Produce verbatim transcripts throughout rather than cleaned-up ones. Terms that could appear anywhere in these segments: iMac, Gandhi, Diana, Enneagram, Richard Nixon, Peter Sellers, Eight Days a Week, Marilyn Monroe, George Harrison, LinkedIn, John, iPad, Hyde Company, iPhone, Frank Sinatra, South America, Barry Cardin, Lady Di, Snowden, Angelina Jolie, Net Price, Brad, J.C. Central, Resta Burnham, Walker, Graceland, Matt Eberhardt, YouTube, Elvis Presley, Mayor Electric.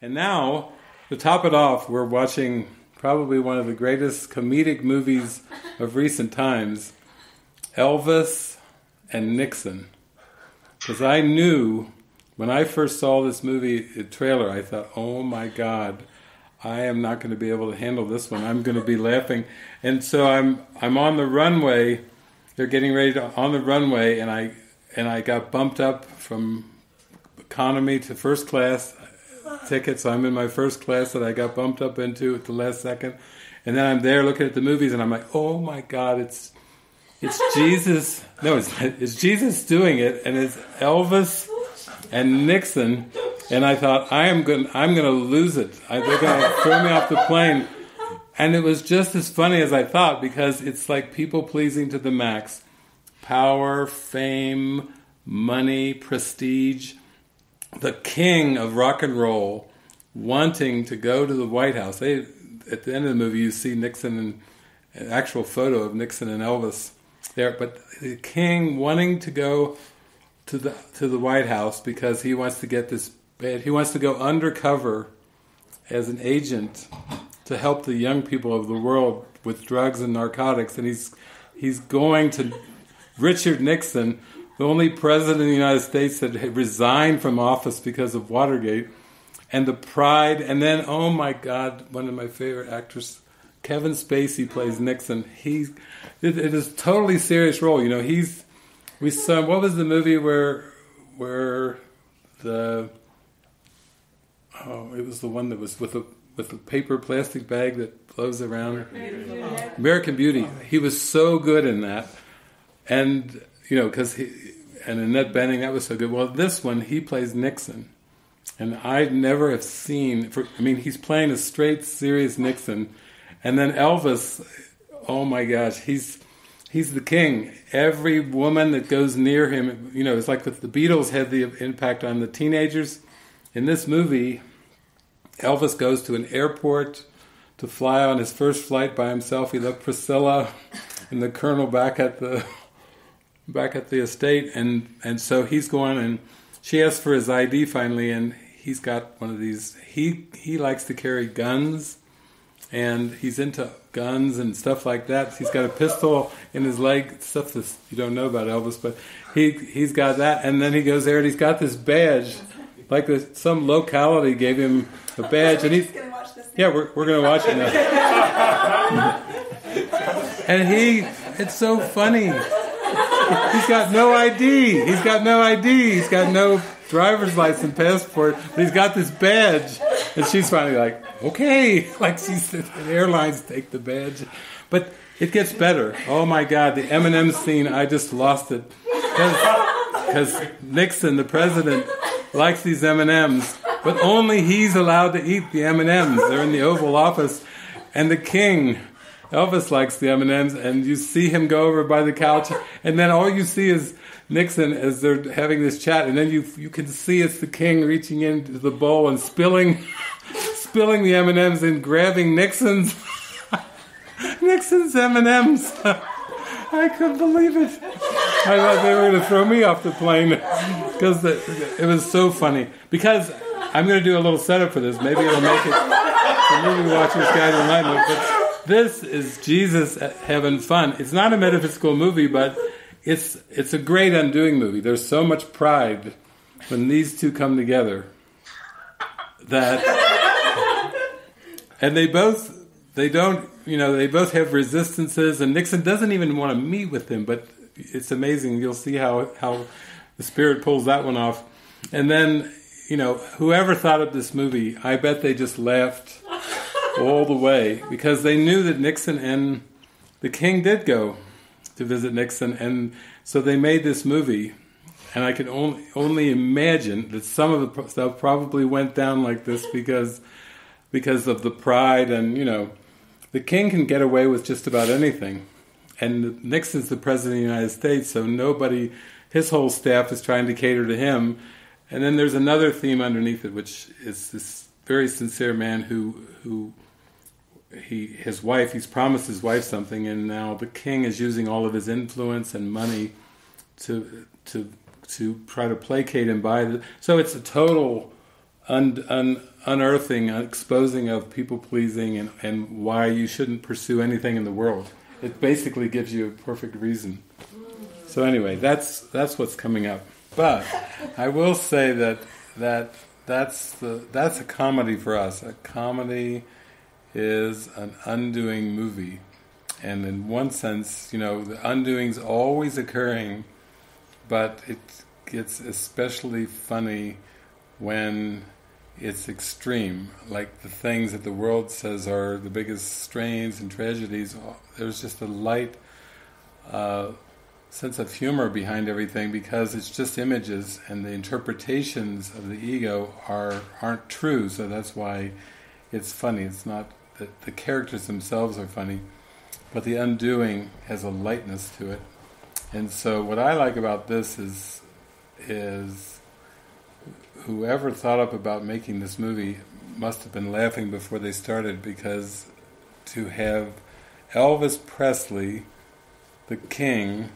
And now, to top it off, we're watching probably one of the greatest comedic movies of recent times, Elvis and Nixon. Because I knew, when I first saw this movie trailer, I thought, oh my God, I am not going to be able to handle this one. I'm going to be laughing. And so I'm I'm on the runway. They're getting ready to, on the runway, and I and I got bumped up from economy to first class tickets. So I'm in my first class that I got bumped up into at the last second. And then I'm there looking at the movies, and I'm like, oh my God, it's it's Jesus. No, it's, it's Jesus doing it, and it's Elvis and Nixon, and I thought, I am going, I'm going to lose it. I, they're going to throw me off the plane. And it was just as funny as I thought, because it's like people pleasing to the max. Power, fame, money, prestige. The king of rock and roll wanting to go to the White House. They, at the end of the movie, you see Nixon and an actual photo of Nixon and Elvis there. But the king wanting to go To the to the White House because he wants to get this bad. He wants to go undercover as an agent to help the young people of the world with drugs and narcotics, and he's he's going to Richard Nixon, the only president of the United States that had resigned from office because of Watergate, and the pride. And then, oh my God, one of my favorite actors, Kevin Spacey, plays Nixon. He's it, it is a totally serious role. You know, he's. We saw, what was the movie where, where the, oh, it was the one that was with a, with a paper plastic bag that blows around. American Beauty. American Beauty. He was so good in that. And, you know, because he, and Annette Bening, that was so good. Well, this one, he plays Nixon. And I never have seen, for, I mean, he's playing a straight, serious Nixon. And then Elvis, oh my gosh, he's... He's the king. Every woman that goes near him, you know, it's like with the Beatles had the impact on the teenagers. In this movie, Elvis goes to an airport to fly on his first flight by himself. He left Priscilla and the Colonel back at the back at the estate, and and so he's going, and she asks for his I D finally, and he's got one of these. He he likes to carry guns. And he's into guns and stuff like that. He's got a pistol in his leg, stuff that you don't know about Elvis, but he, he's got that. And then he goes there and he's got this badge, like this, some locality gave him a badge. And he's gonna watch this. Yeah, we're, we're going to watch it now. And he, it's so funny. He's got no I D. He's got no I D. He's got no driver's license, passport. But he's got this badge. And she's finally like, okay, like she said, airlines take the badge. But it gets better. Oh my God, the Eminem scene, I just lost it. Because Nixon, the president, likes these M and M's, but only he's allowed to eat the M and M's. They're in the Oval Office. And the king, Elvis, likes the M and M's, and you see him go over by the couch, and then all you see is Nixon as they're having this chat, and then you you can see it's the king reaching into the bowl and spilling... spilling the M and M's and grabbing Nixon's Nixon's M and M's. I couldn't believe it. I thought they were going to throw me off the plane because it was so funny. Because I'm going to do a little setup for this. Maybe it'll make it the movie watchers guide to enlightenment. But this is Jesus having fun. It's not a metaphysical movie, but it's it's a great undoing movie. There's so much pride when these two come together that. And they both, they don't, you know, they both have resistances, and Nixon doesn't even want to meet with him, but it's amazing. You'll see how, how the spirit pulls that one off. And then, you know, whoever thought of this movie, I bet they just laughed all the way, because they knew that Nixon and the king did go to visit Nixon, and so they made this movie, and I can only, only imagine that some of the stuff probably went down like this, because... because of the pride and, you know, the king can get away with just about anything. And Nixon's the president of the United States, so nobody, his whole staff is trying to cater to him. And then there's another theme underneath it, which is this very sincere man who, who he his wife, he's promised his wife something, and now the king is using all of his influence and money to to to try to placate him by the... So it's a total... un, un, unearthing, exposing of people-pleasing and, and why you shouldn't pursue anything in the world. It basically gives you a perfect reason. So anyway, that's that's what's coming up. But I will say that that that's the that's a comedy for us. A comedy is an undoing movie, and in one sense, you know, the undoing's always occurring, but it gets especially funny when it's extreme. Like the things that the world says are the biggest strains and tragedies. There's just a light Uh, sense of humor behind everything, because it's just images, and the interpretations of the ego are, aren't true, so that's why it's funny. It's not that the characters themselves are funny, but the undoing has a lightness to it. And so what I like about this is, is whoever thought up about making this movie must have been laughing before they started, because to have Elvis Presley, the king,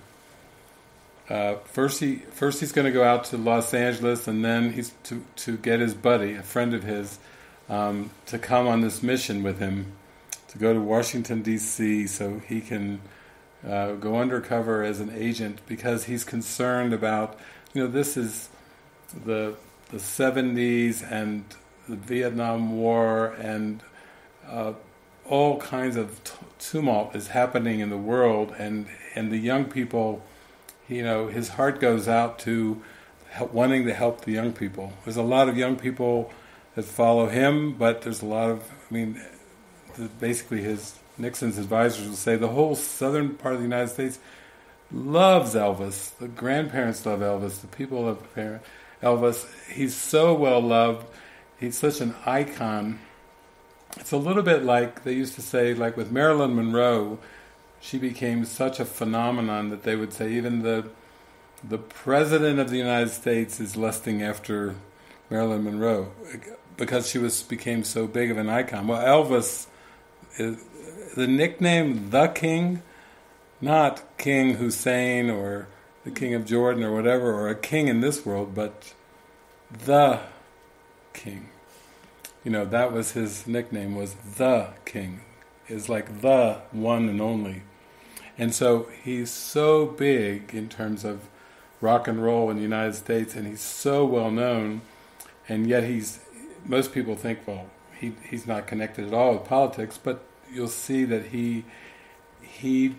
Uh, first, he first he's going to go out to Los Angeles, and then he's to to get his buddy, a friend of his, um, to come on this mission with him, to go to Washington D C so he can uh, go undercover as an agent, because he's concerned about, you know, this is the the seventies and the Vietnam War, and uh, all kinds of t tumult is happening in the world, and and the young people. You know, his heart goes out to help, wanting to help the young people. There's a lot of young people that follow him, but there's a lot of, I mean, the, basically his, Nixon's advisors will say the whole southern part of the United States loves Elvis. The grandparents love Elvis. The people love Elvis. He's so well loved. He's such an icon. It's a little bit like they used to say, like with Marilyn Monroe, she became such a phenomenon that they would say even the the President of the United States is lusting after Marilyn Monroe, because she was became so big of an icon. Well, Elvis, is, the nickname The King, not King Hussein or the King of Jordan or whatever, or a king in this world, but The King. You know, that was his nickname, was The King. Is like the one and only. And so he's so big in terms of rock and roll in the United States, and he's so well known, and yet he's, most people think, well, he, he's not connected at all with politics, but you'll see that he, he,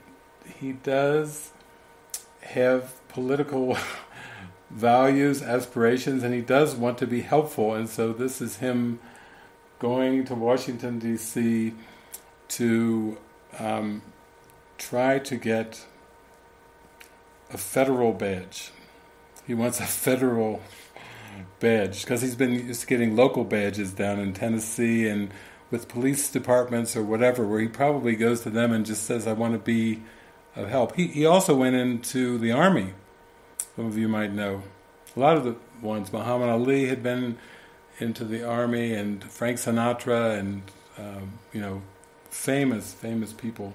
he does have political values, aspirations, and he does want to be helpful. And so this is him going to Washington, D C, to um, try to get a federal badge. He wants a federal badge, because he's been used to getting local badges down in Tennessee and with police departments or whatever, where he probably goes to them and just says, I want to be of help. He, he also went into the army, some of you might know. A lot of the ones, Muhammad Ali had been into the army, and Frank Sinatra, and, um, you know, famous, famous people.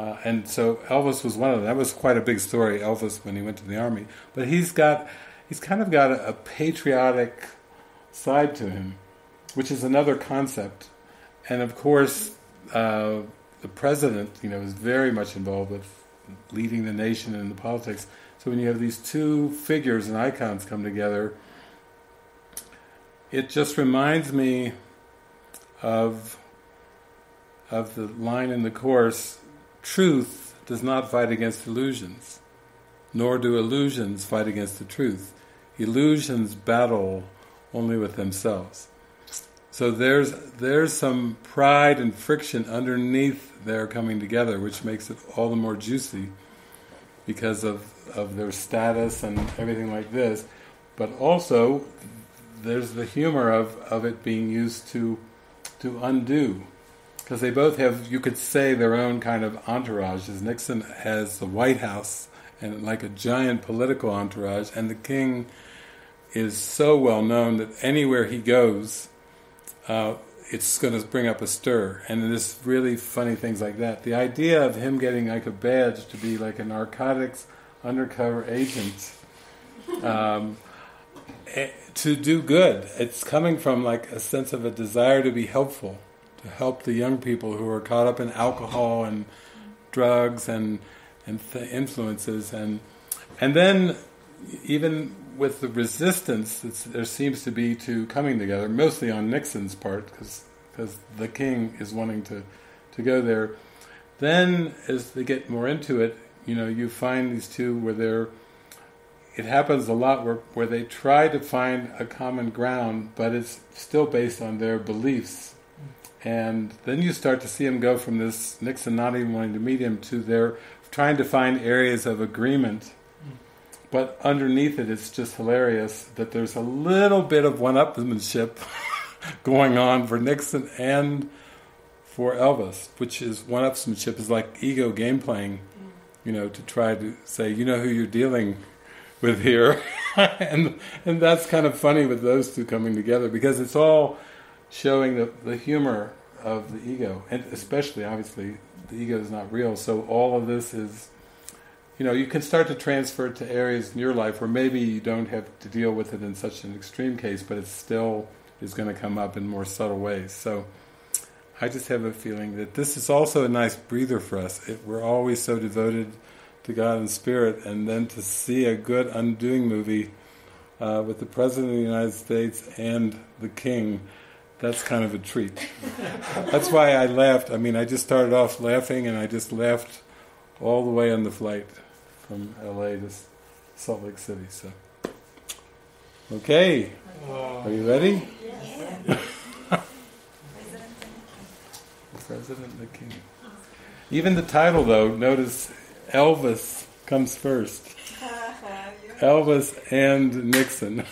Uh, and so Elvis was one of them. That was quite a big story, Elvis, when he went to the army. But he's got, he's kind of got a, a patriotic side to him, which is another concept. And of course, uh, the president, you know, is very much involved with leading the nation and the politics. So when you have these two figures and icons come together, it just reminds me of of the line in the Course, truth does not fight against illusions, nor do illusions fight against the truth. Illusions battle only with themselves. So there's, there's some pride and friction underneath their coming together, which makes it all the more juicy because of, of their status and everything like this. But also, there's the humor of, of it being used to, to undo. Because they both have, you could say, their own kind of entourages. Nixon has the White House, and like a giant political entourage, and the king is so well known that anywhere he goes, uh, it's going to bring up a stir. And there's really funny things like that. The idea of him getting like a badge to be like a narcotics undercover agent, um, to do good. It's coming from like a sense of a desire to be helpful, to help the young people who are caught up in alcohol and drugs and and th- influences, and and then even with the resistance it's, there seems to be to coming together, mostly on Nixon's part, because because the king is wanting to, to go there. Then, as they get more into it, you know, you find these two where they're, it happens a lot where, where they try to find a common ground, but it's still based on their beliefs. And then you start to see them go from this Nixon not even wanting to meet him to their trying to find areas of agreement. But underneath it, it's just hilarious that there's a little bit of one-upmanship going on for Nixon and for Elvis, which is one-upmanship is like ego game playing, you know, to try to say, you know who you're dealing with here. and and that's kind of funny with those two coming together, because it's all showing the, the humor of the ego, and especially, obviously, the ego is not real. So all of this is, you know, you can start to transfer it to areas in your life where maybe you don't have to deal with it in such an extreme case, but it still is going to come up in more subtle ways. So I just have a feeling that this is also a nice breather for us. It, we're always so devoted to God and Spirit, and then to see a good Undoing movie uh, with the President of the United States and the King, that's kind of a treat. That's why I laughed. I mean, I just started off laughing, and I just laughed all the way on the flight from L A to Salt Lake City. So, okay, are you ready? Yes. President, the King. Even the title, though, notice Elvis comes first. Elvis and Nixon.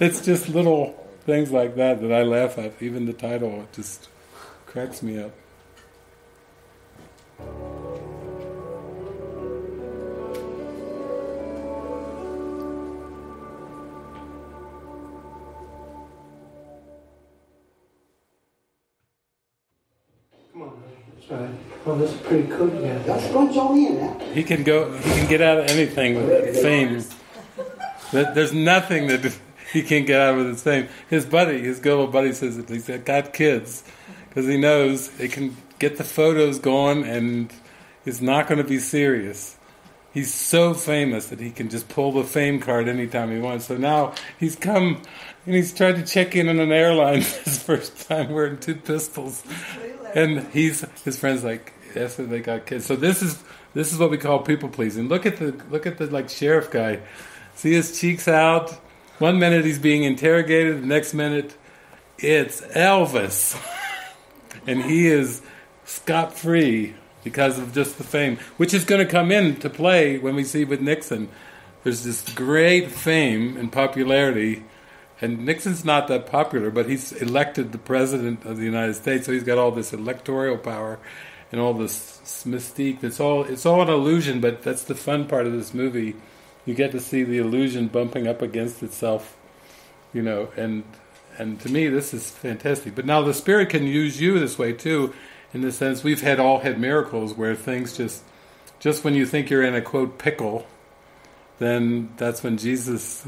It's just little things like that that I laugh at. Even the title, it just cracks me up. Well, that's pretty cool, yeah. That's going to join me in that. He can go, he can get out of anything with fame. There's nothing that he can't get out of with his fame. His buddy, his good old buddy says that he's got kids, because he knows it can get the photos going and it's not going to be serious. He's so famous that he can just pull the fame card anytime he wants. So now he's come and he's tried to check in on an airline his first time wearing two pistols. And he's his friend's like, yes, they got kids. So this is this is what we call people pleasing. Look at the look at the like sheriff guy. See his cheeks out. One minute he's being interrogated, the next minute it's Elvis. And he is scot-free because of just the fame, which is going to come in to play when we see with Nixon. There's this great fame and popularity. And Nixon's not that popular, but he's elected the President of the United States, so he's got all this electoral power and all this mystique. It's all, it's all an illusion, but that's the fun part of this movie. You get to see the illusion bumping up against itself, you know, and and to me this is fantastic. But now the Spirit can use you this way too, in the sense we've had all had miracles where things just, just when you think you're in a, quote, pickle, then that's when Jesus...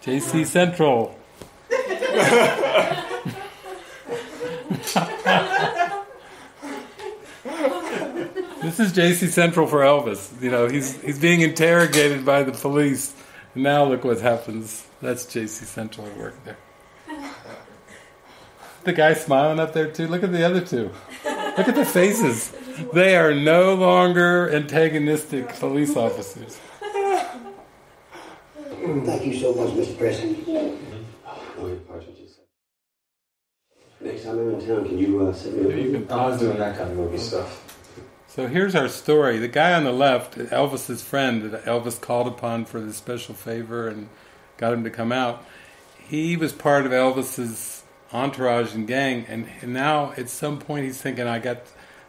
J C. Central. This is J C. Central for Elvis. You know, he's he's being interrogated by the police. And now look what happens. That's J C. Central at work there. The guy smiling up there too. Look at the other two. Look at their faces. They are no longer antagonistic police officers. Thank you so much, Mister President. Next time I'm in town, can you uh, send me a you can I was doing that kind of movie stuff. So here's our story. The guy on the left, Elvis's friend, that Elvis called upon for this special favor and got him to come out, he was part of Elvis's entourage and gang, and now at some point he's thinking, I got,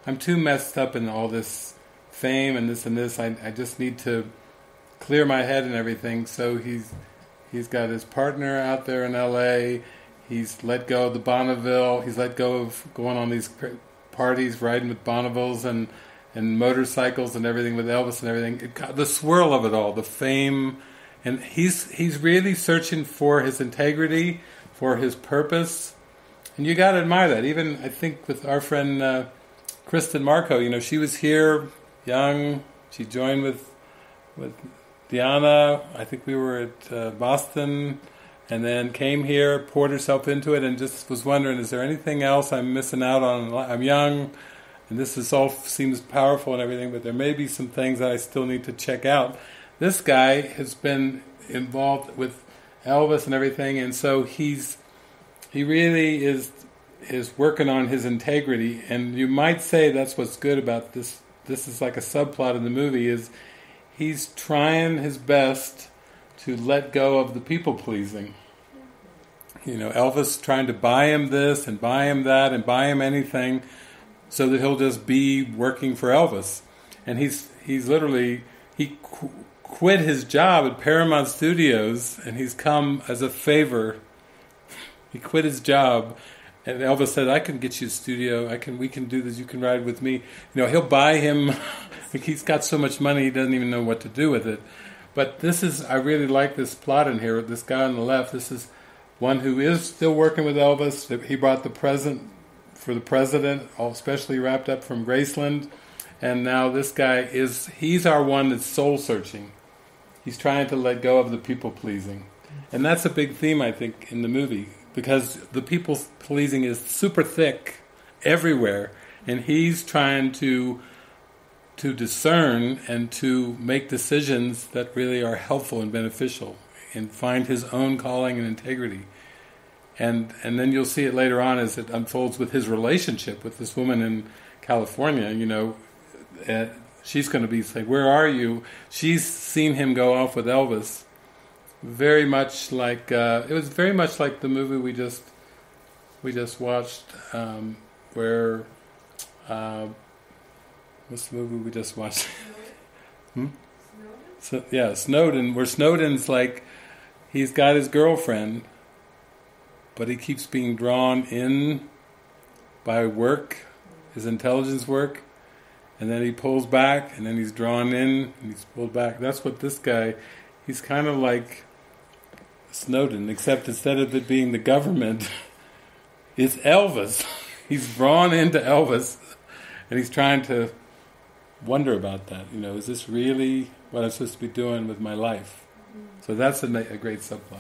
I'm too messed up in all this fame and this and this. I, I just need to clear my head and everything. So he's he's got his partner out there in L A. He's let go of the Bonneville. He's let go of going on these parties, riding with Bonnevilles and, and motorcycles and everything with Elvis and everything. It, the swirl of it all, the fame And he's he's really searching for his integrity, for his purpose. And you got to admire that. Even, I think, with our friend uh, Kristen Marco, you know, she was here, young. She joined with with Diana. I think we were at uh, Boston, and then came here, poured herself into it, and just was wondering, is there anything else I'm missing out on? I'm young, and this is all seems powerful and everything, but there may be some things that I still need to check out. This guy has been involved with Elvis and everything, and so he's he really is is working on his integrity. And you might say that's what's good about this. This is like a subplot in the movie, is he's trying his best to let go of the people pleasing. You know, Elvis trying to buy him this and buy him that and buy him anything so that he'll just be working for Elvis. And he's he's literally he qu quit his job at Paramount Studios, and he's come as a favor. He quit his job, and Elvis said, "I can get you a studio. I can. We can do this. You can ride with me." You know, he'll buy him. Like, he's got so much money, he doesn't even know what to do with it. But this is, I really like this plot in here. This guy on the left, this is one who is still working with Elvis. He brought the present for the president, all specially wrapped up from Graceland. And now this guy is, he's our one that's soul searching. He's trying to let go of the people pleasing. And that's a big theme, I think, in the movie, because the people pleasing is super thick everywhere. And he's trying to to discern and to make decisions that really are helpful and beneficial, and find his own calling and integrity. And and then you'll see it later on as it unfolds with his relationship with this woman in California. You know, uh, she's going to be saying, "Where are you?" She's seen him go off with Elvis, very much like uh, it was very much like the movie we just we just watched, um, where. Uh, What's the movie we just watched? hmm? Snowden? So, yeah, Snowden, where Snowden's like, he's got his girlfriend, but he keeps being drawn in by work, his intelligence work, and then he pulls back, and then he's drawn in, and he's pulled back. That's what this guy, he's kind of like Snowden, except instead of it being the government, it's Elvis. He's drawn into Elvis, and he's trying to wonder about that. You know, is this really what I'm supposed to be doing with my life? So that's a, a great subplot.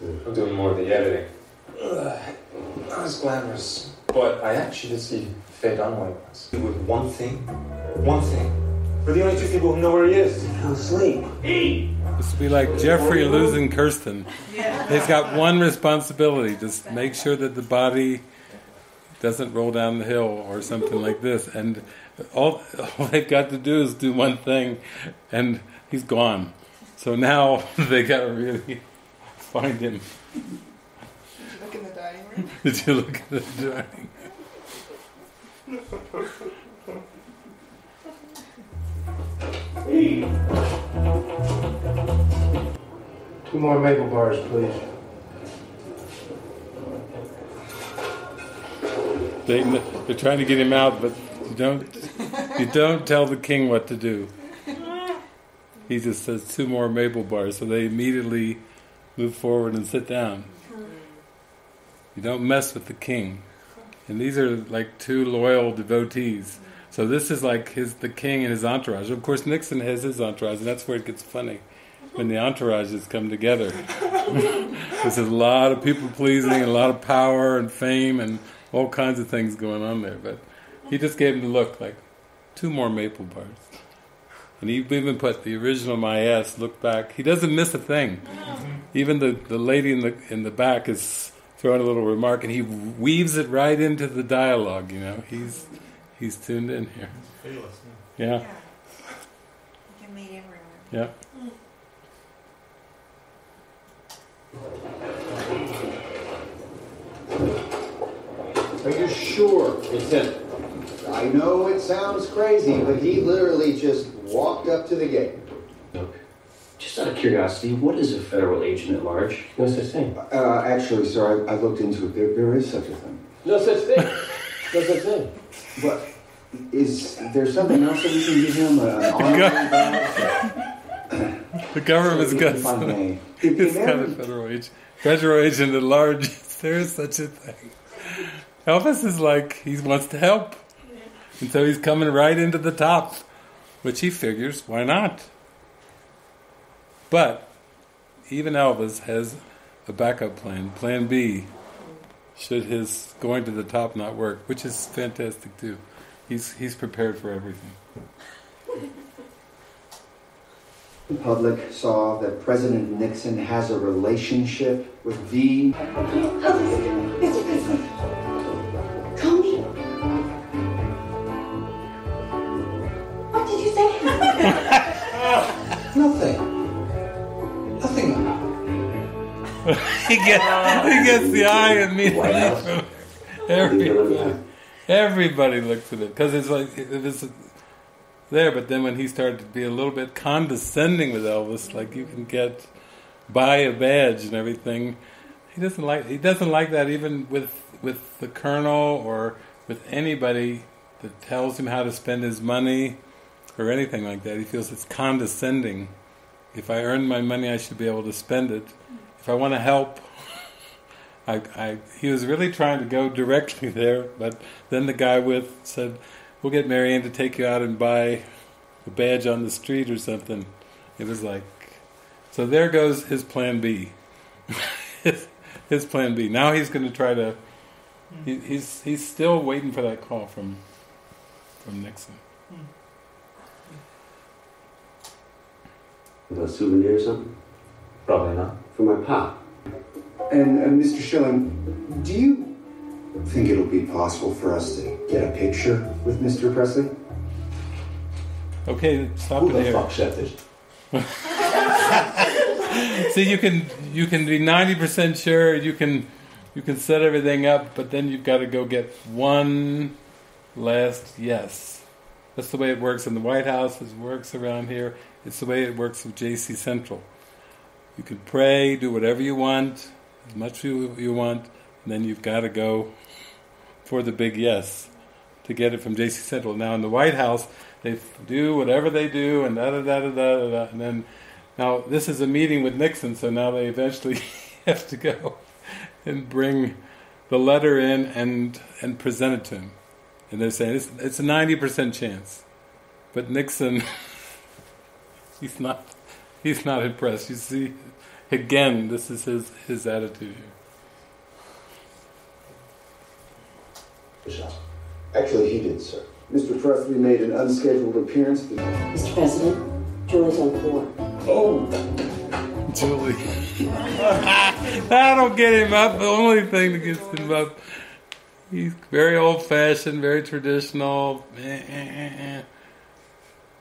Yeah. I'm doing more of the editing. Ugh, not as glamorous, but I actually did see Fade on like this. With one thing, one thing. We're the only two people who know where he is. He'll asleep. Eat. This would be like Jeffrey losing Kirsten. Yeah. They've got one responsibility: just make sure that the body doesn't roll down the hill or something like this, and all, all they've got to do is do one thing, and he's gone. So now they got to really find him. Did you look in the dining room? Did you look in the dining room? Two more maple bars, please. They, they're trying to get him out, but you don't, you don't tell the king what to do. He just says, two more maple bars, so they immediately move forward and sit down. You don't mess with the king. And these are like two loyal devotees. So this is like his the king and his entourage. Of course, Nixon has his entourage, and that's where it gets funny, when the entourages come together. There's a lot of people-pleasing, and a lot of power and fame, and all kinds of things going on there, but he just gave him the look like, two more maple bars. And he even put the original "my ass" look back. He doesn't miss a thing. Even the the lady in the in the back is throwing a little remark, and he weaves it right into the dialogue. You know, he's he's tuned in here. Yeah. Yeah. You can meet everyone. Yeah. Are you sure it's him? I know it sounds crazy, but he literally just walked up to the gate. Look, just out of curiosity, what is a federal agent at large? No such thing. Uh, actually, sir, I, I looked into it. There, there is such a thing. No such thing. No such thing. But Is there something else that we can give him? Uh, an honorary go- the government's so got some, he's got a federal agent, federal agent at large. There is such a thing. Elvis is like, he wants to help. And so he's coming right into the top, which he figures, why not? But even Elvis has a backup plan, plan B, should his going to the top not work, which is fantastic too. He's he's prepared for everything. The public saw that President Nixon has a relationship with the... Elvis, Mister President, call me. What did you say? Nothing. Nothing. he, gets, he gets the eye immediately. Everybody. Everybody looks at it because it's like it is there. But then when he started to be a little bit condescending with Elvis, like you can get buy a badge and everything, he doesn't like. He doesn't like that even with with the Colonel or with anybody that tells him how to spend his money or anything like that. He feels it's condescending. If I earn my money, I should be able to spend it. If I want to help. I, I, he was really trying to go directly there, but then the guy with said, we'll get Marianne to take you out and buy a badge on the street or something. It was like, so there goes his plan B. his, his plan B. Now he's going to try to, he, he's he's still waiting for that call from from Nixon. A souvenir or something? Probably not. For my pop. And uh, Mister Schilling, do you think it'll be possible for us to get a picture with Mister Presley? Okay, stop it there. Who the fuck said this? See, you can you can be ninety percent sure you can you can set everything up, but then you've got to go get one last yes. That's the way it works in the White House. It works around here. It's the way it works with J C Central. You can pray, do whatever you want. As much as you, you want, and then you've got to go for the big yes to get it from J C Central. Now in the White House, they do whatever they do, and da da da da da da. And then now this is a meeting with Nixon, so now they eventually have to go and bring the letter in and and present it to him. And they're saying it's, it's a ninety percent chance, but Nixon, he's not he's not impressed. You see. Again, this is his, his attitude here. Actually, he did, sir. Mister Presley made an unscheduled appearance. Mister President, Julie's on the floor. Oh! Julie. That'll get him up. The only thing that gets him up. He's very old-fashioned, very traditional.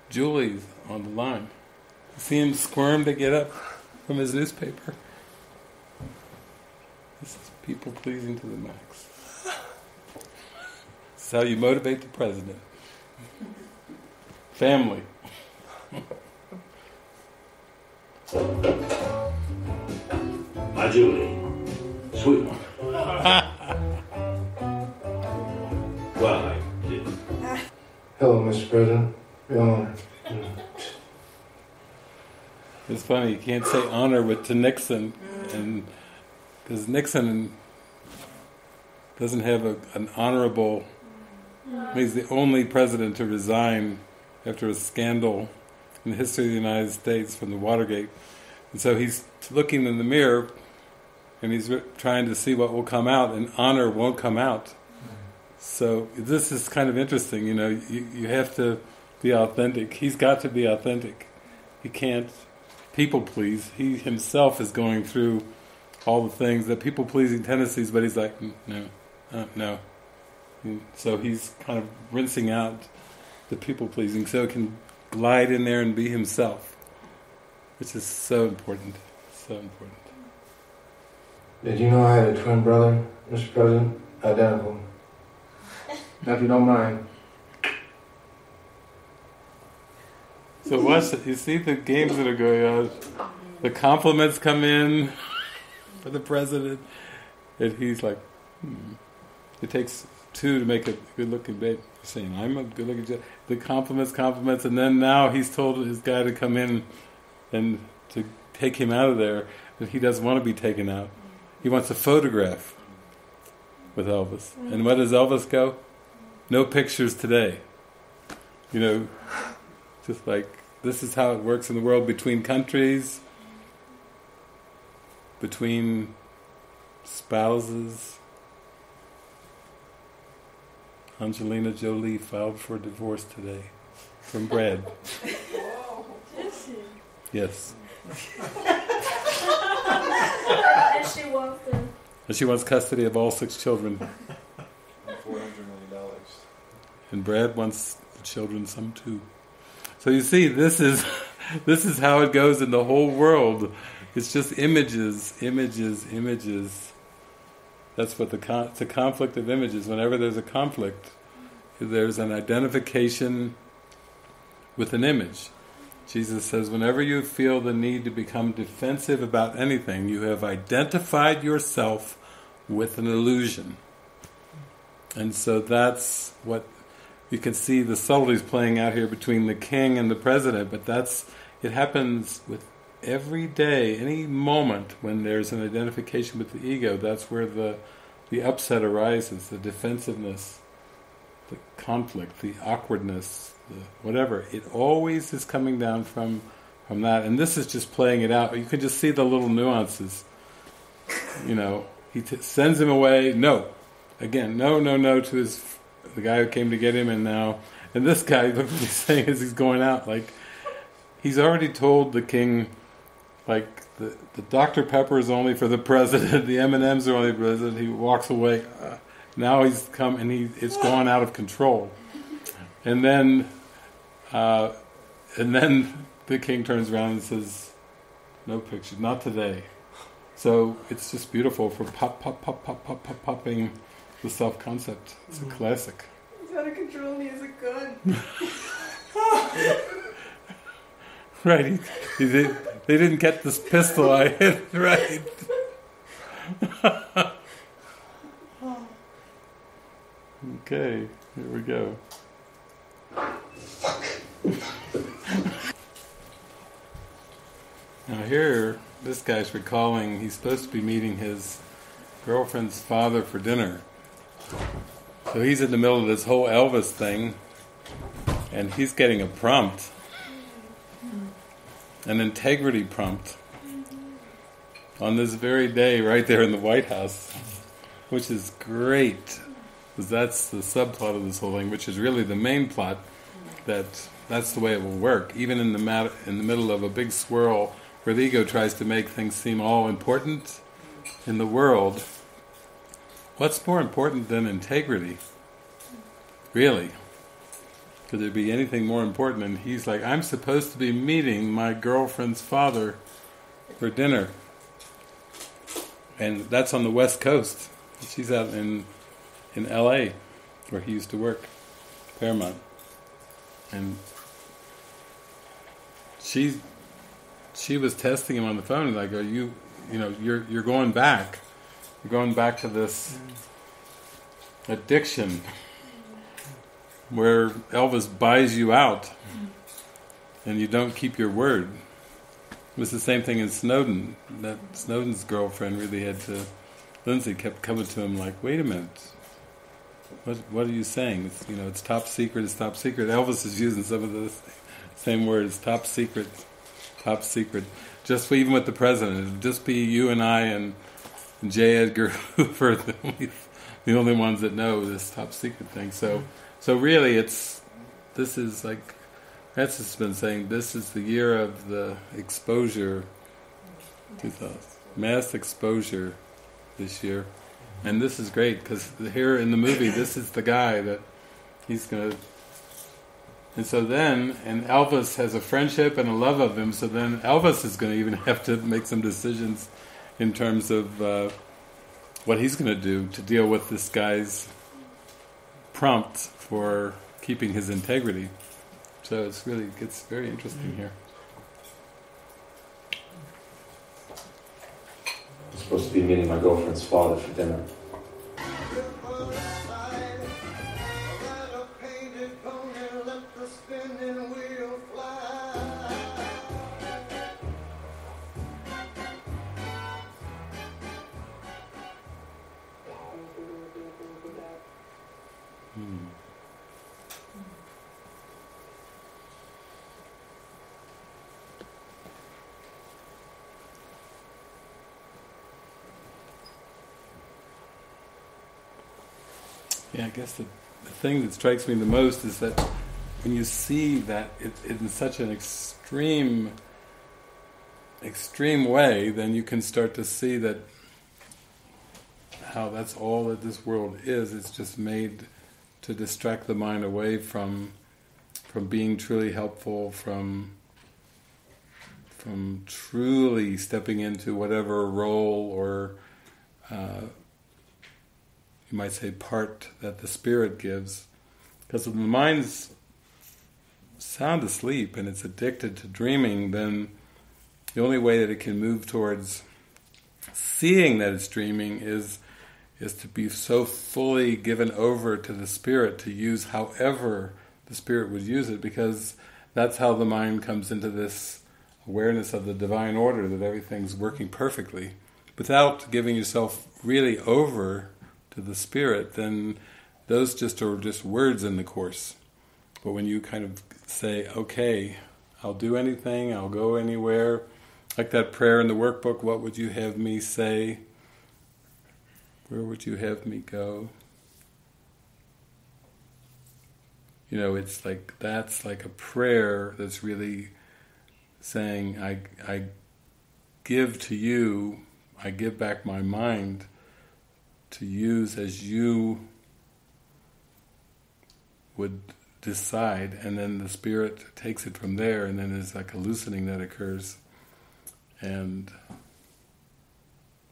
Julie's on the line. See him squirm to get up. From his newspaper. This is people pleasing to the max. This is how you motivate the president. Family. My Julie. Sweet one. Well, I did. Hello, Mister President. Your Honor. It's funny, you can't say honor with to Nixon, and because Nixon doesn't have a, an honorable, I mean, he's the only president to resign after a scandal in the history of the United States from the Watergate. And so he's looking in the mirror, and he's trying to see what will come out, and honor won't come out. So this is kind of interesting, you know, you, you have to be authentic. He's got to be authentic. He can't people please. He himself is going through all the things, the people pleasing tendencies, but he's like, no, uh, no. And so he's kind of rinsing out the people pleasing so he can glide in there and be himself, which is so important, so important. Did you know I had a twin brother, Mister President? Identical. Now, if you don't mind. So watch it. You see the games that are going on. The compliments come in for the president, and he's like, hmm. It takes two to make a good-looking baby. saying, I'm a good looking judge. The compliments, compliments, and then now he's told his guy to come in and to take him out of there, that he doesn't want to be taken out. He wants a photograph with Elvis. And where does Elvis go? No pictures today. You know, just like, this is how it works in the world between countries, between spouses. Angelina Jolie filed for divorce today from Brad. Whoa, did she? Yes. And she wants them. And she wants custody of all six children. And four hundred million dollars. And Brad wants the children, some too. So you see, this is this is how it goes in the whole world. It's just images, images, images. That's what the con- it's a conflict of images. Whenever there's a conflict, there's an identification with an image. Jesus says, whenever you feel the need to become defensive about anything, you have identified yourself with an illusion. And so that's what, you can see the subtleties playing out here between the king and the president, but that's, it happens with every day, any moment when there's an identification with the ego. That's where the the upset arises, the defensiveness, the conflict, the awkwardness, the whatever. It always is coming down from from that, and this is just playing it out. You can just see the little nuances. You know, he t- sends him away. No, again, no, no, no to his the guy who came to get him, and now and this guy. Look what he's saying as he's going out. Like, he's already told the king. Like, the, the Doctor Pepper is only for the president, the M and M's are only for the president, he walks away. Uh, now he's come, and he it's gone out of control. And then, uh, and then the king turns around and says, no pictures, not today. So it's just beautiful for pop, pop, pop, pop, pop, pop, popping the self-concept. It's a classic. He's out of control and he has a gun. Right, he, he did, they didn't get this pistol I hit, right. Okay, here we go. Now here, this guy's recalling, he's supposed to be meeting his girlfriend's father for dinner. So he's in the middle of this whole Elvis thing, and he's getting a prompt. An integrity prompt on this very day, right there in the White House, which is great, because that's the subplot of this whole thing, which is really the main plot. That that's the way it will work, even in the mat- in the middle of a big swirl where the ego tries to make things seem all important in the world. What's more important than integrity, really? Could there be anything more important? And he's like, I'm supposed to be meeting my girlfriend's father for dinner. And that's on the West Coast. She's out in in L A, where he used to work, Paramount. And she she was testing him on the phone, like, are you you know, you're you're going back. You're going back to this addiction where Elvis buys you out and you don't keep your word. It was the same thing in Snowden. That Snowden's girlfriend really had to, Lindsay kept coming to him like, wait a minute, what what are you saying? It's, you know, it's top secret, it's top secret. Elvis is using some of the same words, top secret, top secret. Just even with the president, it would just be you and I and J. Edgar Hoover, the only, the only ones that know this top secret thing. So. So really, it's, this is like, Francis has been saying, this is the year of the exposure, mass exposure this year. And this is great, because here in the movie, this is the guy that he's going to, and so then, and Elvis has a friendship and a love of him, so then Elvis is going to even have to make some decisions in terms of uh, what he's going to do to deal with this guy's prompt for keeping his integrity. So it's really gets very interesting here. I'm supposed to be meeting my girlfriend's father for dinner. Yeah, I guess the, the thing that strikes me the most is that when you see that it, in such an extreme, extreme way, then you can start to see that how that's all that this world is. It's just made to distract the mind away from from being truly helpful, from from truly stepping into whatever role or uh, you might say part that the Spirit gives. Because if the mind's sound asleep and it's addicted to dreaming, then the only way that it can move towards seeing that it's dreaming is is to be so fully given over to the Spirit, to use however the Spirit would use it, because that's how the mind comes into this awareness of the divine order, that everything's working perfectly. Without giving yourself really over to the Spirit, then those just are just words in the Course. But when you kind of say, okay, I'll do anything, I'll go anywhere, like that prayer in the workbook, what would you have me say? Where would you have me go? You know, it's like, that's like a prayer that's really saying, I, I give to you, I give back my mind to use as you would decide, and then the Spirit takes it from there, and then there's like a loosening that occurs. And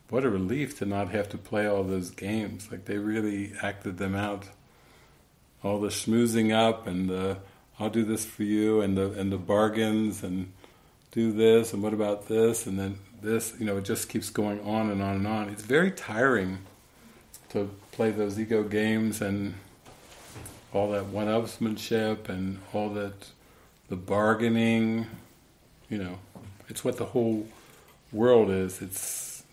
what a relief to not have to play all those games. Like, they really acted them out. All the schmoozing up and the I'll do this for you and the and the bargains and do this and what about this and then this, you know, it just keeps going on and on and on. It's very tiring to play those ego games and all that one-upsmanship and all that, the bargaining, you know. It's what the whole world is. It's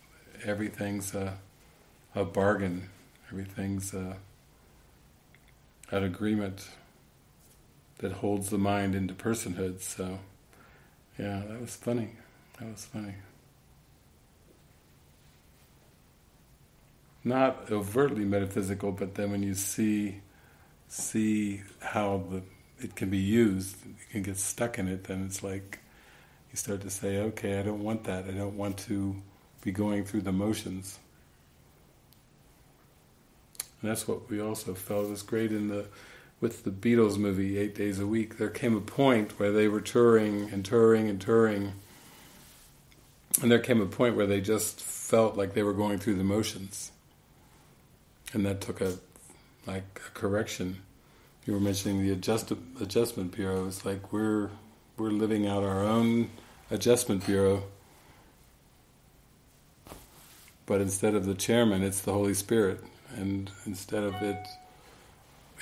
everything's a, a bargain. Everything's a, an agreement that holds the mind into personhood. So, yeah, that was funny. That was funny. Not overtly metaphysical, but then when you see see how the it can be used, you can get stuck in it, then it's like you start to say, okay, I don't want that. I don't want to be going through the motions. And that's what we also felt was great in the with the Beatles movie, Eight Days a Week. There came a point where they were touring and touring and touring. And there came a point where they just felt like they were going through the motions. And that took a like a correction. You were mentioning the adjust, Adjustment Bureau. It's like we're... We're living out our own Adjustment Bureau, but instead of the chairman, it's the Holy Spirit, and instead of it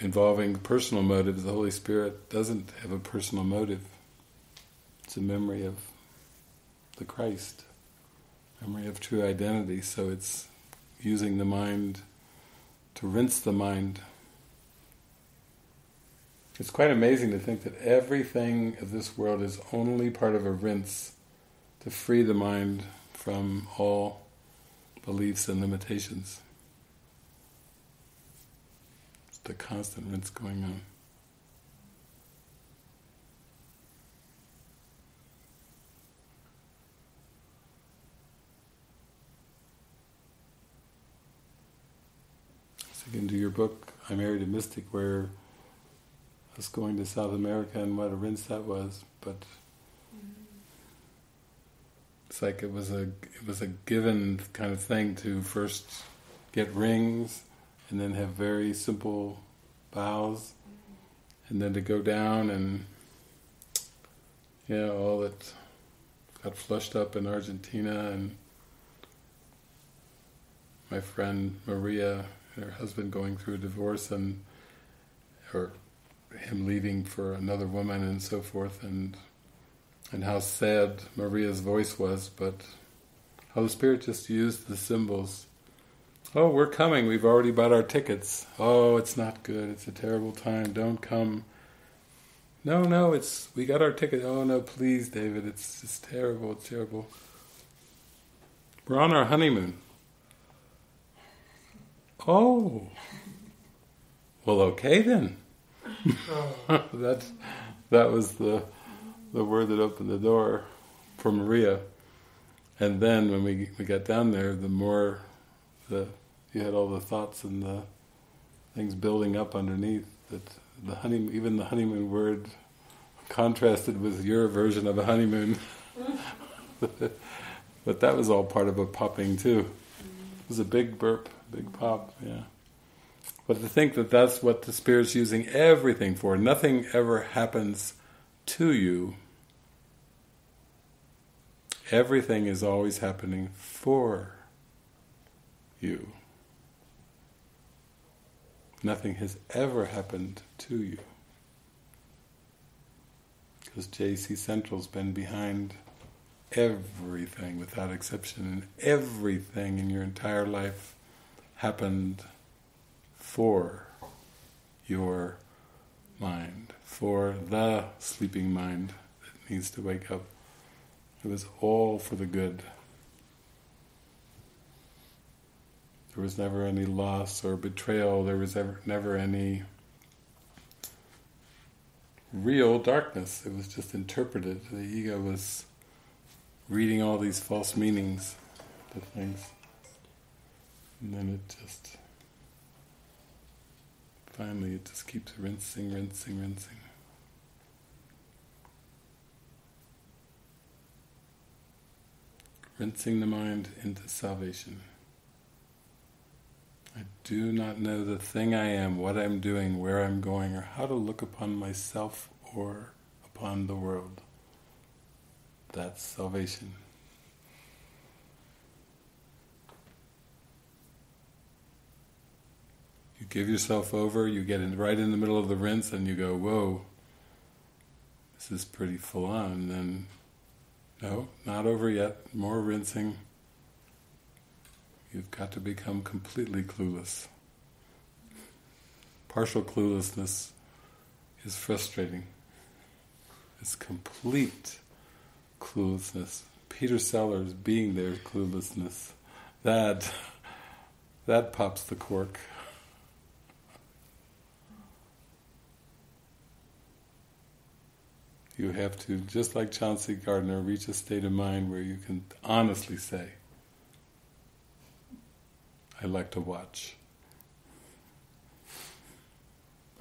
involving personal motives, the Holy Spirit doesn't have a personal motive. It's a memory of the Christ, memory of true identity, so it's using the mind to rinse the mind. It's quite amazing to think that everything of this world is only part of a rinse to free the mind from all beliefs and limitations. It's the constant rinse going on. So you can do your book, I Married a Mystic, where us going to South America and what a rinse that was, but it's like it was a it was a given kind of thing to first get rings and then have very simple vows and then to go down and yeah, all that got flushed up in Argentina, and my friend Maria and her husband going through a divorce and her him leaving for another woman and so forth, and and how sad Maria's voice was, but how the Spirit just used the symbols. Oh, we're coming, we've already bought our tickets. Oh, it's not good, it's a terrible time, don't come. No, no, it's we got our ticket. Oh no, please, David, it's just terrible, it's terrible. We're on our honeymoon. Oh, well, okay then. That's, that was the, the word that opened the door for Maria. And then when we, we got down there, the more the, you had all the thoughts and the things building up underneath, that the honeymoon, even the honeymoon word contrasted with your version of a honeymoon. But that was all part of a popping too. It was a big burp, big pop, yeah. But to think that that's what the Spirit's using everything for, nothing ever happens to you. Everything is always happening for you. Nothing has ever happened to you. Because J C Central's been behind everything without exception, and everything in your entire life happened for your mind, for the sleeping mind that needs to wake up. It was all for the good. There was never any loss or betrayal, there was ever, never any real darkness. It was just interpreted. The ego was reading all these false meanings to things. And then it just... finally it just keeps rinsing, rinsing, rinsing. Rinsing the mind into salvation. I do not know the thing I am, what I'm doing, where I'm going, or how to look upon myself or upon the world. That's salvation. You give yourself over, you get in right in the middle of the rinse, and you go, whoa, this is pretty full on, and then, no, not over yet, more rinsing. You've got to become completely clueless. Partial cluelessness is frustrating. It's complete cluelessness. Peter Sellers being there, cluelessness. That, that pops the cork. You have to, just like Chauncey Gardner, reach a state of mind where you can honestly say, I like to watch.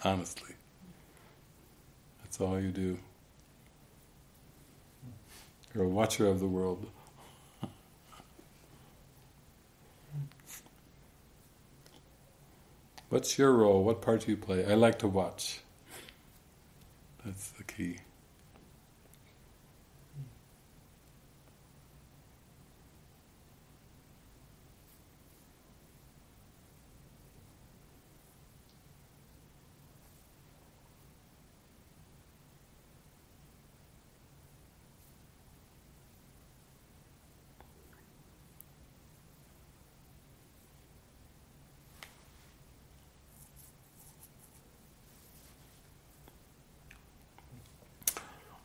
Honestly. That's all you do. You're a watcher of the world. What's your role? What part do you play? I like to watch. That's the key.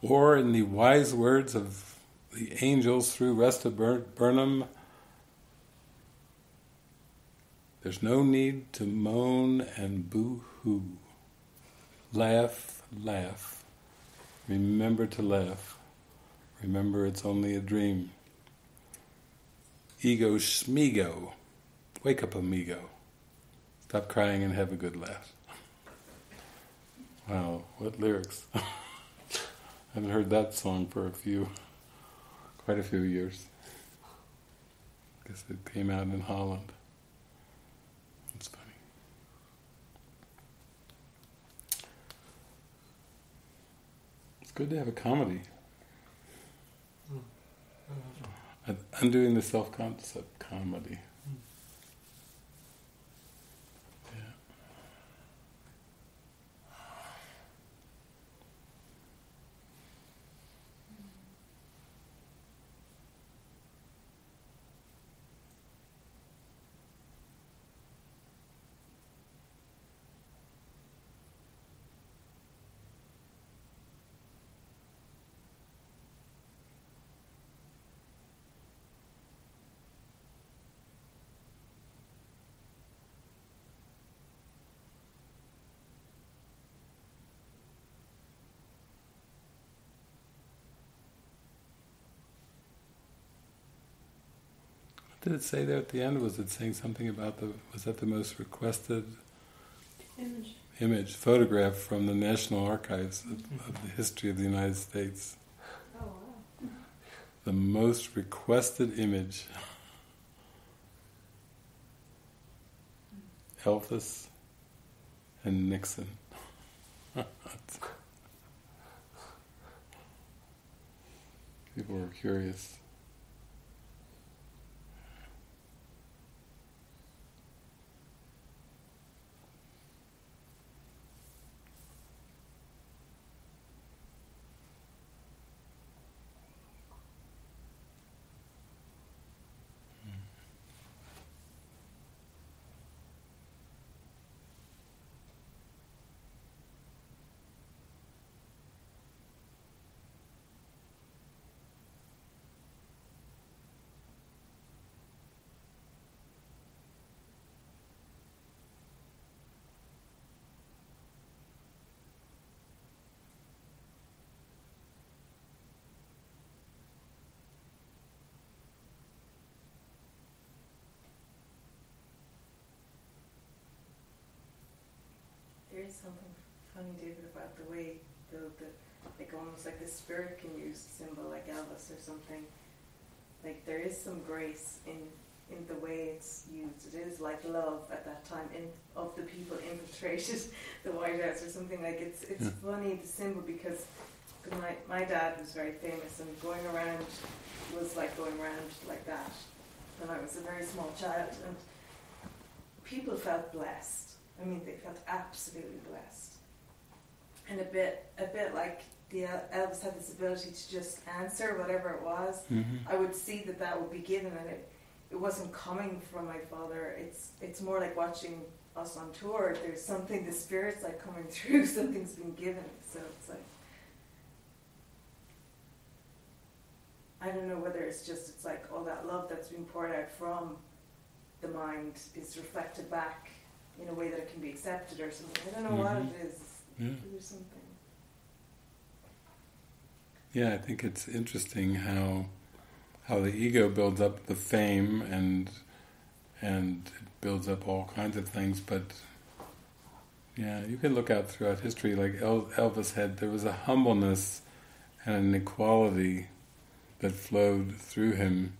Or, in the wise words of the angels through Resta Burnham, there's no need to moan and boo-hoo. Laugh, laugh. Remember to laugh. Remember it's only a dream. Ego shmigo. Wake up, amigo. Stop crying and have a good laugh. Wow, what lyrics. I haven't heard that song for a few, quite a few years. I guess it came out in Holland. It's funny. It's good to have a comedy. Mm. Undoing the self-concept comedy. Mm. Did it say there at the end? Was it saying something about the? Was that the most requested image? Image photograph from the National Archives of, of the history of the United States. Oh wow! The most requested image. Elvis and Nixon. People were curious. Something funny, David, about the way the, the like almost like the spirit can use a symbol like Elvis or something. Like there is some grace in in the way it's used. It is like love at that time in, of the people infiltrated the White House or something. Like it's it's yeah. funny the symbol because my my dad was very famous and going around was like going around like that when I was a very small child, and people felt blessed. I mean, they felt absolutely blessed, and a bit, a bit like the Elvis had this ability to just answer whatever it was. Mm-hmm. I would see that that would be given, and it, it wasn't coming from my father. It's, it's more like watching us on tour. There's something, the spirit's like coming through. Something's been given, so it's like I don't know whether it's just it's like all that love that's been poured out from the mind is reflected back in a way that it can be accepted or something. I don't know mm-hmm. what it is. Yeah. There's something. Yeah, I think it's interesting how how the ego builds up the fame and and it builds up all kinds of things, but yeah, you can look out throughout history, like El, Elvis had, there was a humbleness and an equality that flowed through him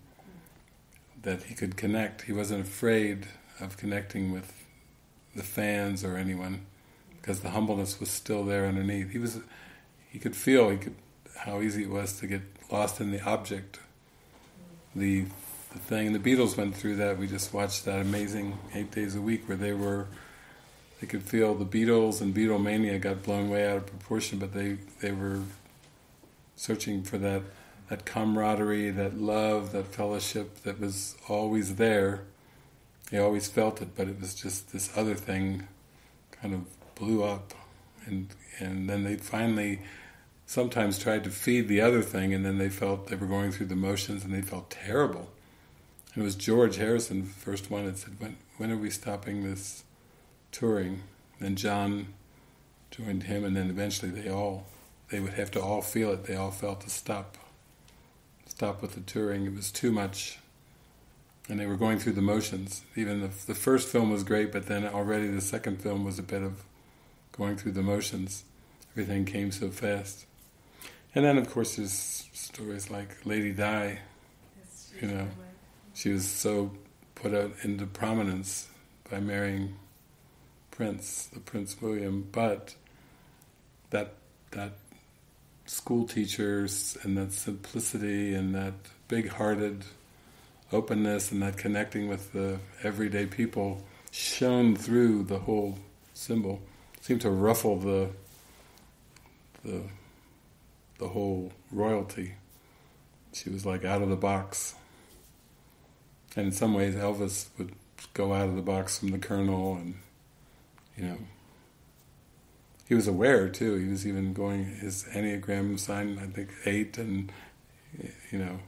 that he could connect. He wasn't afraid of connecting with the fans or anyone, because the humbleness was still there underneath. He was, he could feel he could, how easy it was to get lost in the object, the, the thing. The Beatles went through that. We just watched that amazing Eight Days a Week where they were, they could feel the Beatles and Beatlemania got blown way out of proportion, but they, they were searching for that, that camaraderie, that love, that fellowship that was always there. They always felt it, but it was just this other thing kind of blew up, and and then they finally sometimes tried to feed the other thing, and then they felt they were going through the motions and they felt terrible. And it was George Harrison, the first one, that said, when, when are we stopping this touring? Then John joined him, and then eventually they all, they would have to all feel it, they all felt to stop, stop with the touring. It was too much. And they were going through the motions. Even the, the first film was great, but then already the second film was a bit of going through the motions. Everything came so fast. And then, of course, there's stories like Lady Di. Yes, you know, she was so put out into prominence by marrying Prince, the Prince William. But that that school teachers and that simplicity and that big-hearted openness and that connecting with the everyday people shone through the whole symbol. It seemed to ruffle the the the whole royalty. She was like out of the box. And in some ways Elvis would go out of the box from the Colonel, and you know, he was aware too. He was even going his Enneagram sign, I think eight, and you know,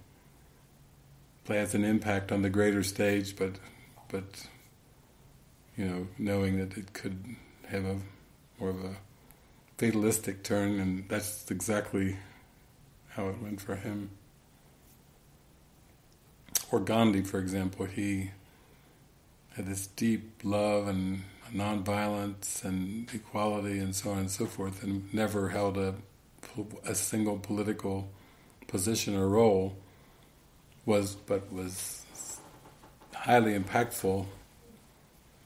has an impact on the greater stage, but, but you know, knowing that it could have a more of a fatalistic turn, and that's exactly how it went for him. or Gandhi, for example, he had this deep love and nonviolence and equality and so on and so forth, and never held a, a single political position or role, was but was highly impactful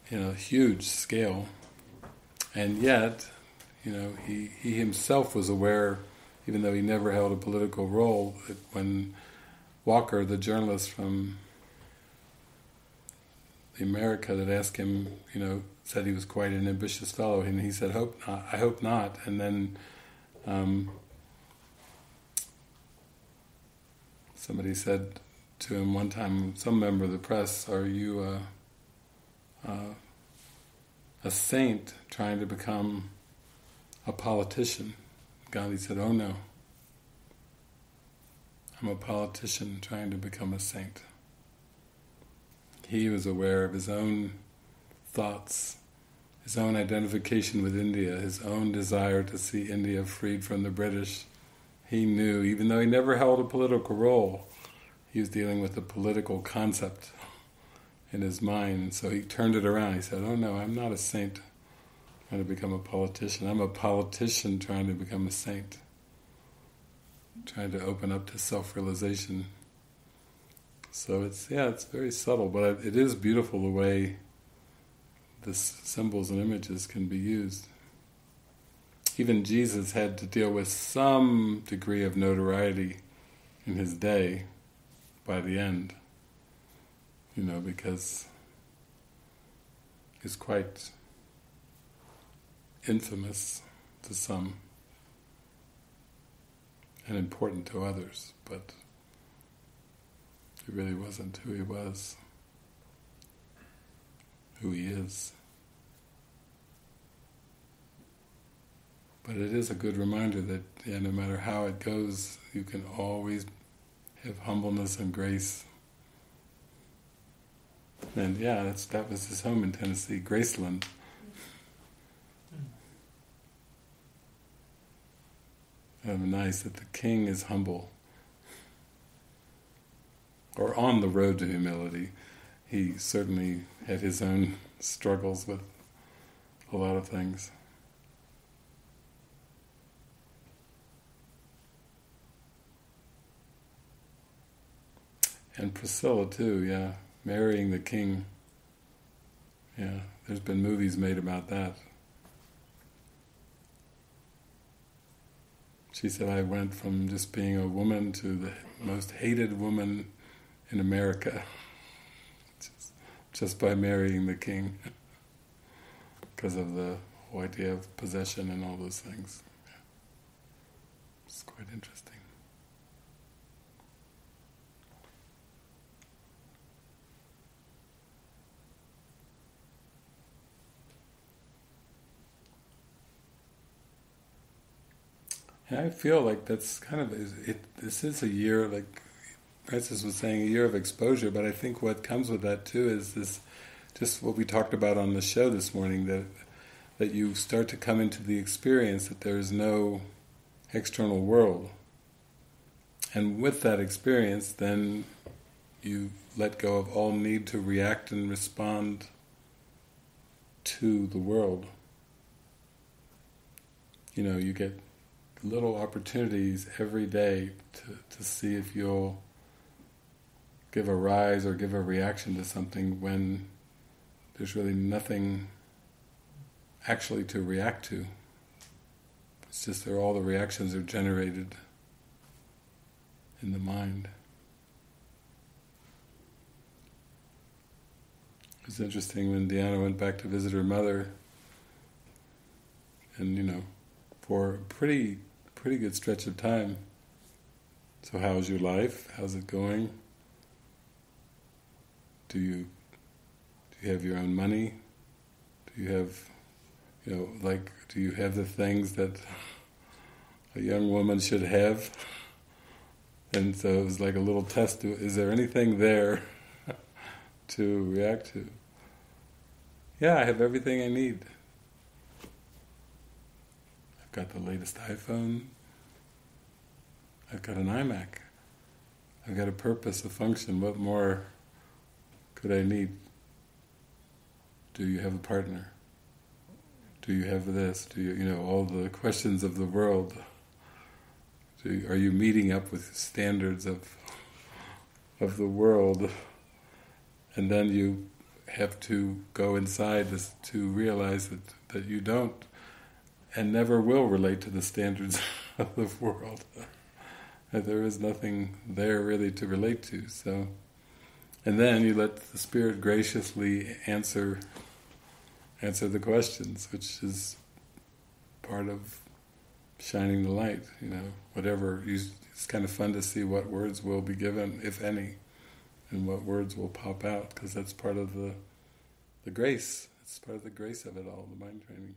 in a huge scale. And yet, you know, he, he himself was aware, even though he never held a political role, that when Walker, the journalist from America that asked him, you know, said he was quite an ambitious fellow, and he said, "Hope not, I hope not." And then um, somebody said to him one time, some member of the press, "Are you a, a, a saint trying to become a politician?" Gandhi said, "Oh no, I'm a politician trying to become a saint." He was aware of his own thoughts, his own identification with India, his own desire to see India freed from the British. He knew, even though he never held a political role, he was dealing with a political concept in his mind. So he turned it around. He said, "Oh no, I'm not a saint trying to become a politician. I'm a politician trying to become a saint, trying to open up to self-realization." So it's, yeah, it's very subtle, but it is beautiful the way the symbols and images can be used. Even Jesus had to deal with some degree of notoriety in his day by the end, you know, because he's quite infamous to some and important to others, but he really wasn't who he was, who he is. But it is a good reminder that, yeah, no matter how it goes, you can always have humbleness and grace. And yeah, that's, that was his home in Tennessee, Graceland. And nice that the king is humble. Or on the road to humility. He certainly had his own struggles with a lot of things. And Priscilla too, yeah, marrying the king. Yeah, there's been movies made about that. She said, "I went from just being a woman to the most hated woman in America, just, just by marrying the king," because of the whole idea of possession and all those things. Yeah. It's quite interesting. And I feel like that's kind of it. it this is a year, like Francis was saying, a year of exposure, but I think what comes with that too is this, just what we talked about on the show this morning, that that you start to come into the experience that there is no external world. And with that experience, then you let go of all need to react and respond to the world. You know, you get little opportunities every day to, to see if you'll give a rise or give a reaction to something when there's really nothing actually to react to. It's just that all the reactions are generated in the mind. It was interesting when Diana went back to visit her mother, and you know, for a pretty, pretty good stretch of time, "So how's your life? How's it going? Do you do you have your own money? Do you have, you know, like, do you have the things that a young woman should have?" And so it was like a little test: is there anything there to react to? "Yeah, I have everything I need. I've got the latest iPhone. I've got an iMac. I've got a purpose, a function. What more could I need? Do you have a partner? Do you have this? Do you, you know, all the questions of the world. Do you, are you meeting up with standards of of the world? And then you have to go inside this, to realize that, that you don't and never will relate to the standards of the world. That there is nothing there really to relate to. So, and then you let the Spirit graciously answer answer the questions, which is part of shining the light, you know, whatever. You, it's kind of fun to see what words will be given, if any, and what words will pop out, because that's part of the the grace. It's part of the grace of it all, the mind training.